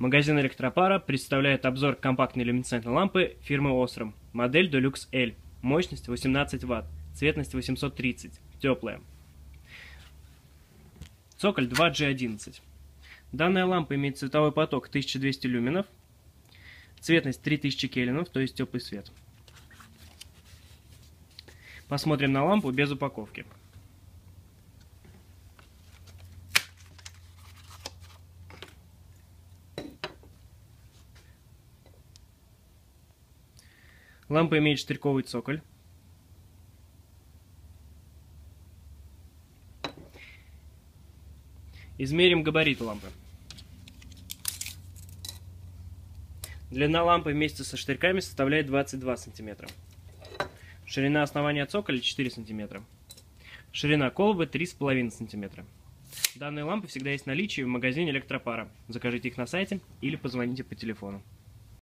Магазин «Электропара» представляет обзор компактной люминесцентной лампы фирмы Osram, модель Dulux L, мощность 18 Вт, цветность 830, теплая. Цоколь 2G11. Данная лампа имеет цветовой поток 1200 люминов, цветность 3000 кельвинов, то есть теплый свет. Посмотрим на лампу без упаковки. Лампа имеет штырьковый цоколь. Измерим габариты лампы. Длина лампы вместе со штырьками составляет 22 см. Ширина основания цоколя 4 см. Ширина колбы 3,5 см. Данные лампы всегда есть в наличии в магазине «Электропара». Закажите их на сайте или позвоните по телефону.